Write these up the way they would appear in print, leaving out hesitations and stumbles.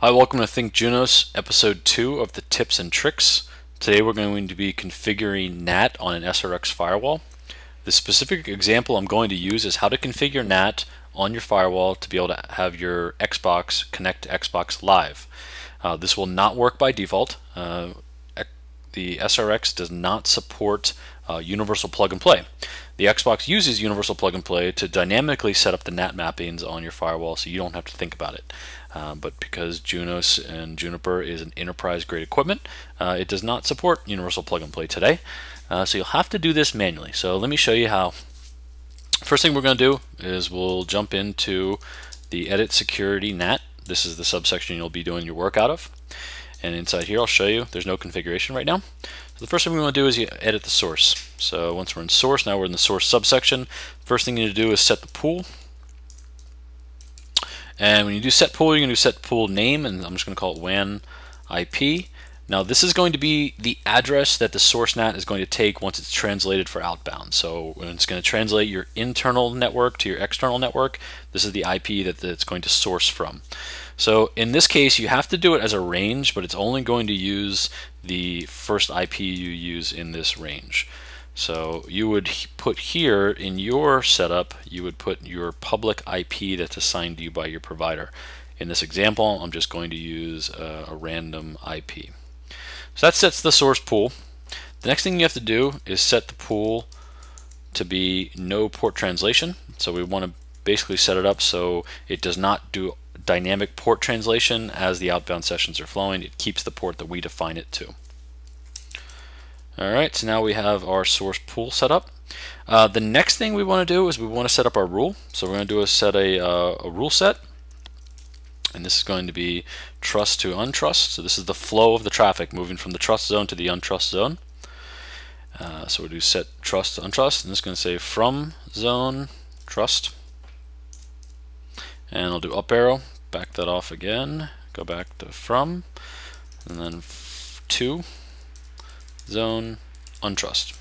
Hi, welcome to Think Junos, episode 2 of the tips and tricks. Today we're going to be configuring NAT on an SRX firewall. The specific example I'm going to use is how to configure NAT on your firewall to be able to have your Xbox connect to Xbox Live. This will not work by default. The SRX does not support Universal Plug and Play. The Xbox uses Universal Plug and Play to dynamically set up the NAT mappings on your firewall so you don't have to think about it. But because Junos and Juniper is an enterprise-grade equipment, it does not support Universal Plug and Play today. So you'll have to do this manually. So let me show you how. First thing we're going to do is we'll jump into the Edit Security NAT. This is the subsection you'll be doing your work out of. And inside here, I'll show you there's no configuration right now. So the first thing we want to do is you edit the source. So once we're in source, now we're in the source subsection. First thing you need to do is set the pool. And when you do set pool, you're going to do set pool name, and I'm just going to call it WAN IP. Now this is going to be the address that the source NAT is going to take once it's translated for outbound. So when it's going to translate your internal network to your external network, this is the IP that it's going to source from. So in this case, you have to do it as a range, but it's only going to use the first IP you use in this range. So you would put here in your setup, you would put your public IP that's assigned to you by your provider. In this example, I'm just going to use a random IP. So that sets the source pool. The next thing you have to do is set the pool to be no port translation. So we want to basically set it up so it does not do dynamic port translation as the outbound sessions are flowing. It keeps the port that we define it to. All right, so now we have our source pool set up. The next thing we want to do is we want to set up our rule. So we're going to set a rule set, and this is going to be trust to untrust. So this is the flow of the traffic moving from the trust zone to the untrust zone. So we do set trust to untrust, and it's going to say from zone trust. And I'll do up arrow, back that off again, go back to from, and then to zone untrust.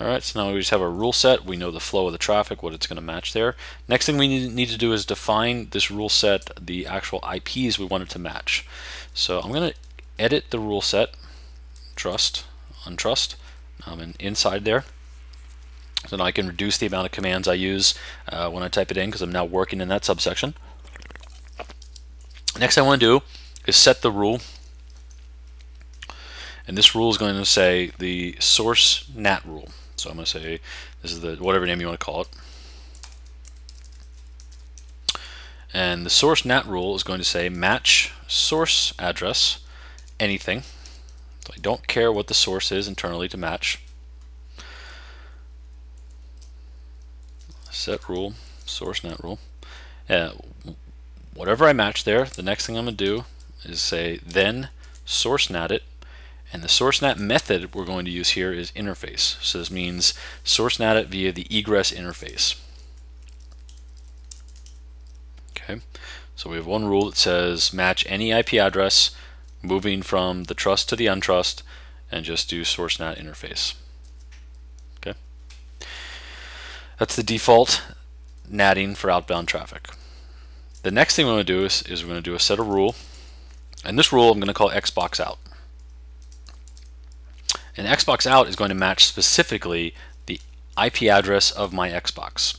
All right, so now we just have a rule set. We know the flow of the traffic, what it's going to match there. Next thing we need to do is define this rule set, the actual IPs we want it to match. So I'm going to edit the rule set, trust, untrust, and inside there. So now I can reduce the amount of commands I use when I type it in because I'm now working in that subsection. Next I want to do is set the rule. And this rule is going to say the source NAT rule. So I'm going to say this is the whatever name you want to call it. And the source NAT rule is going to say match source address anything. So I don't care what the source is internally to match. Set rule, source NAT rule. Whatever I match there, the next thing I'm going to do is say then source NAT it. And the source NAT method we're going to use here is interface. So this means source NAT it via the egress interface. Okay, so we have one rule that says match any IP address moving from the trust to the untrust, and just do source NAT interface. Okay, that's the default NATing for outbound traffic. The next thing we're going to do is we're going to do a set of rule, and this rule I'm going to call Xbox out. And Xbox out is going to match specifically the IP address of my Xbox.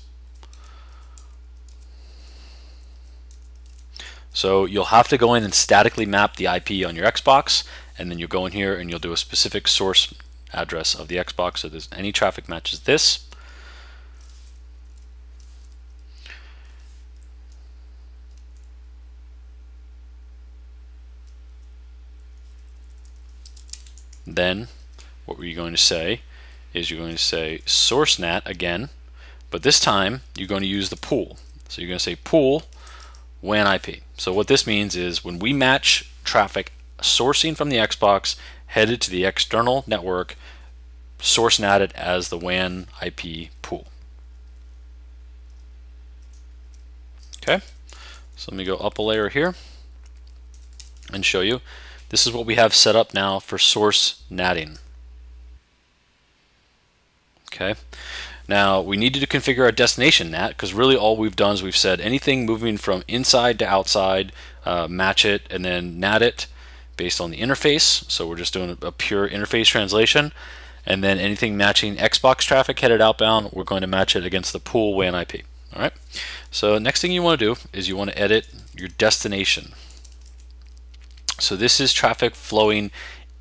So you'll have to go in and statically map the IP on your Xbox, and then you'll go in here and you'll do a specific source address of the Xbox. So there's any traffic matches this. Then what you're going to say is you're going to say source NAT again, but this time you're going to use the pool. So you're going to say pool WAN IP. So what this means is when we match traffic sourcing from the Xbox headed to the external network, source NAT it as the WAN IP pool. Okay, so let me go up a layer here and show you. This is what we have set up now for source NATing. Okay, Now we needed to configure our destination NAT, because really all we've done is we've said anything moving from inside to outside, match it and then NAT it based on the interface. So we're just doing a pure interface translation. And then anything matching Xbox traffic headed outbound, we're going to match it against the pool WAN IP. All right. So next thing you want to do is you want to edit your destination. So this is traffic flowing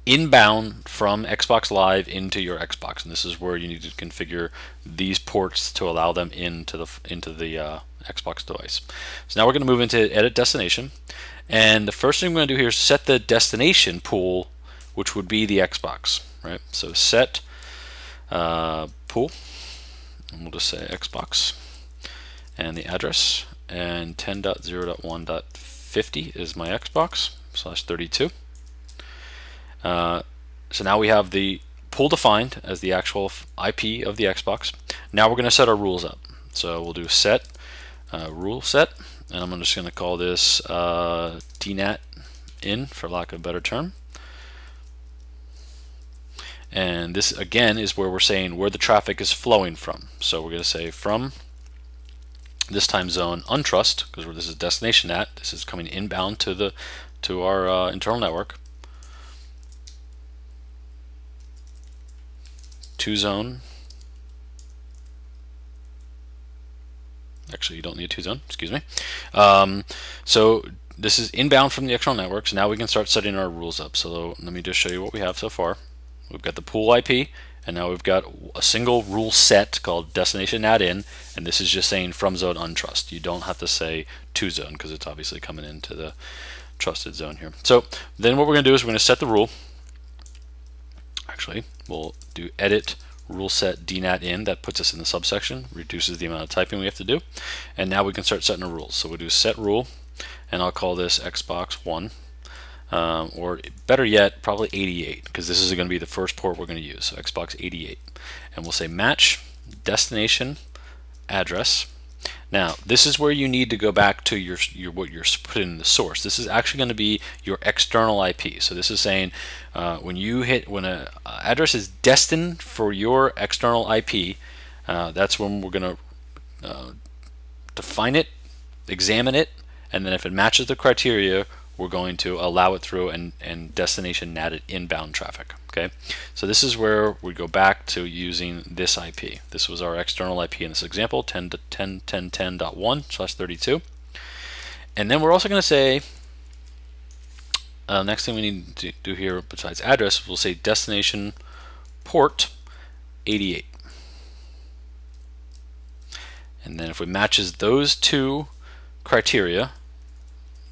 inbound from Xbox Live into your Xbox, and this is where you need to configure these ports to allow them into the Xbox device. So now we're going to move into edit destination, and the first thing we're going to do here is set the destination pool, which would be the Xbox, right? So set pool, and we'll just say Xbox, and the address, and 10.0.1.50 is my Xbox /32. So now we have the pool defined as the actual IP of the Xbox. Now we're going to set our rules up. So we'll do set rule set, and I'm just going to call this DNAT in, for lack of a better term. And this again is where we're saying where the traffic is flowing from. So we're going to say from this time zone untrust, because this is destination NAT. This is coming inbound to the our internal network. To zone. Actually, you don't need a to zone. Excuse me. So this is inbound from the external network. So now we can start setting our rules up. So let me just show you what we have so far. We've got the pool IP, and now we've got a single rule set called destination NAT in, and this is just saying from zone untrust. You don't have to say to zone, because it's obviously coming into the trusted zone here. So then what we're going to do is we're going to set the rule. Actually, we'll do edit rule set DNAT in. That puts us in the subsection, reduces the amount of typing we have to do, and now we can start setting our rules. So we'll do set rule, and I'll call this Xbox 1. Or better yet, probably 88, because this is going to be the first port we're going to use, so Xbox 88. And we'll say match destination address. Now this is where you need to go back to your what you're putting in the source. This is actually going to be your external IP. So this is saying when an address is destined for your external IP, that's when we're going to define it, examine it, and then if it matches the criteria, we're going to allow it through and destination NATed inbound traffic. Okay, so this is where we go back to using this IP. This was our external IP in this example, 10.10.10.1/32. And then we're also going to say, next thing we need to do here besides address, we'll say destination port 88. And then if it matches those two criteria,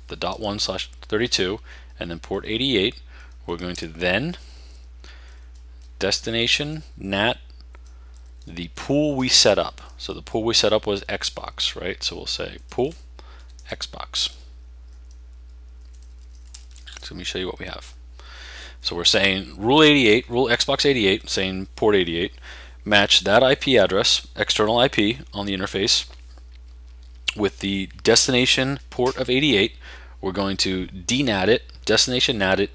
the .1/32 and then port 88, we're going to then destination NAT the pool we set up. So the pool we set up was Xbox, right? So we'll say pool Xbox. So let me show you what we have. So we're saying rule 88, rule Xbox 88, saying port 88, match that IP address, external IP on the interface, with the destination port of 88. We're going to DNAT it, destination NAT it,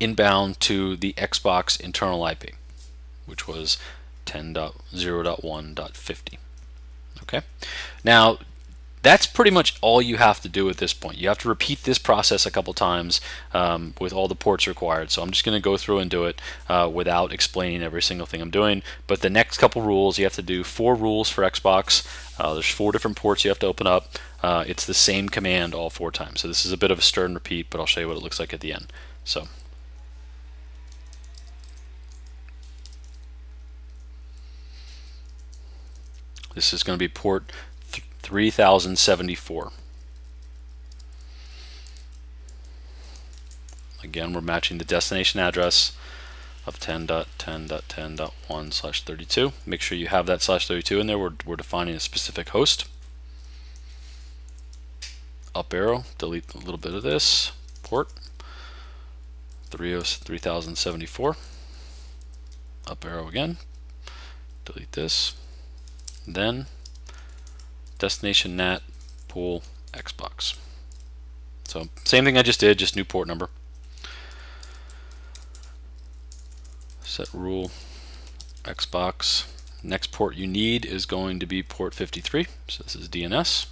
inbound to the Xbox internal IP, which was 10.0.1.50. Okay, now that's pretty much all you have to do at this point. You have to repeat this process a couple times with all the ports required. So I'm just going to go through and do it without explaining every single thing I'm doing. But the next couple rules, you have to do 4 rules for Xbox. There's 4 different ports you have to open up. It's the same command all 4 times. So this is a bit of a stir and repeat, but I'll show you what it looks like at the end. So. This is going to be port 3074. Again, we're matching the destination address of 10.10.10.1/32. Make sure you have that /32 in there. We're defining a specific host. Up arrow, delete a little bit of this port. 3074. Up arrow again. Delete this. Then destination NAT pool Xbox. So same thing I just did, just new port number. Set rule Xbox Next port you need is going to be port 53, so this is DNS.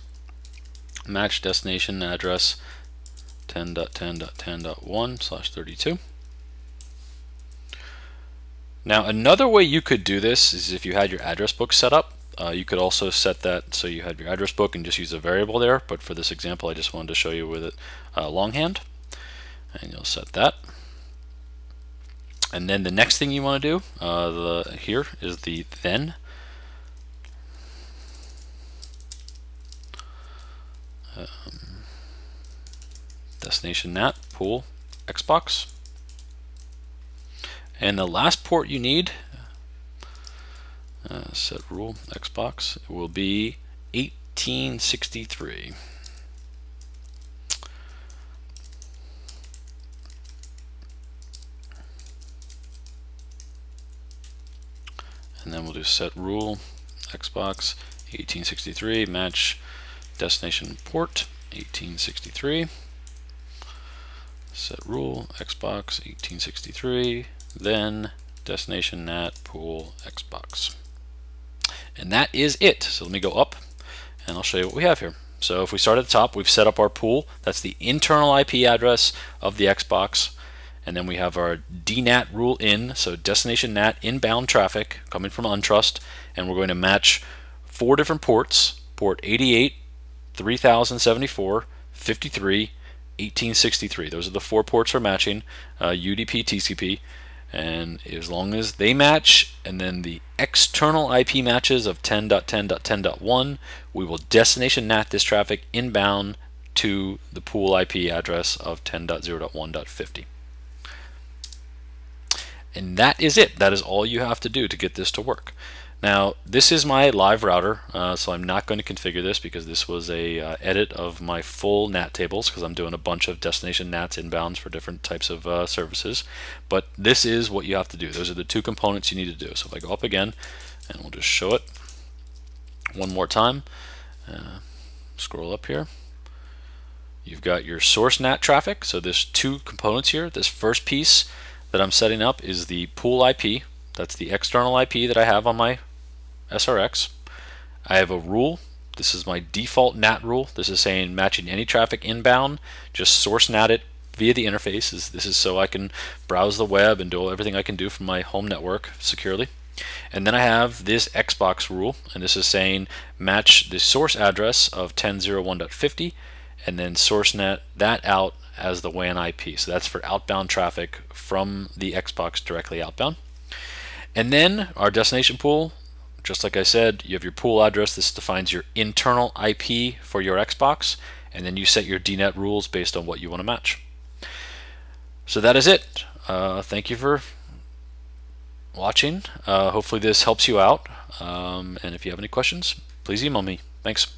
Match destination address 10.10.10.1/32. Now another way you could do this is if you had your address book set up. You could also set that so you had your address book and just use a variable there, but for this example I just wanted to show you with it longhand, and you'll set that. And then the next thing you want to do here is the then. Destination NAT, pool, Xbox. And the last port you need, set rule, Xbox, it will be 1863. And then we'll do set rule, Xbox, 1863, match destination port, 1863. Set rule, Xbox, 1863, then destination NAT, pool, Xbox. And that is it. So let me go up and I'll show you what we have here. So if we start at the top, we've set up our pool. That's the internal IP address of the Xbox. And then we have our DNAT rule in, so destination NAT inbound traffic coming from Untrust, and we're going to match four different ports: port 88, 3074, 53, 1863. Those are the four ports we're matching, UDP, TCP, and as long as they match, and then the external IP matches of 10.10.10.1, we will destination NAT this traffic inbound to the pool IP address of 10.0.1.50. And that is it. That is all you have to do to get this to work. Now, this is my live router, so I'm not going to configure this because this was a edit of my full NAT tables, because I'm doing a bunch of destination NATs inbounds for different types of services. But this is what you have to do. Those are the two components you need to do. So if I go up again, and we'll just show it one more time. Scroll up here. You've got your source NAT traffic. So there's two components here. This first piece that I'm setting up is the pool IP. That's the external IP that I have on my SRX. I have a rule. This is my default NAT rule. This is saying matching any traffic inbound, just source NAT it via the interfaces. This is so I can browse the web and do everything I can do from my home network securely. And then I have this Xbox rule, and this is saying match the source address of 10.0.1.50 and then source NAT that out as the WAN IP. So that's for outbound traffic from the Xbox directly outbound. And then our destination pool, just like I said, you have your pool address. This defines your internal IP for your Xbox, and then you set your DNAT rules based on what you want to match. So that is it. Thank you for watching. Hopefully this helps you out, and if you have any questions, please email me. Thanks.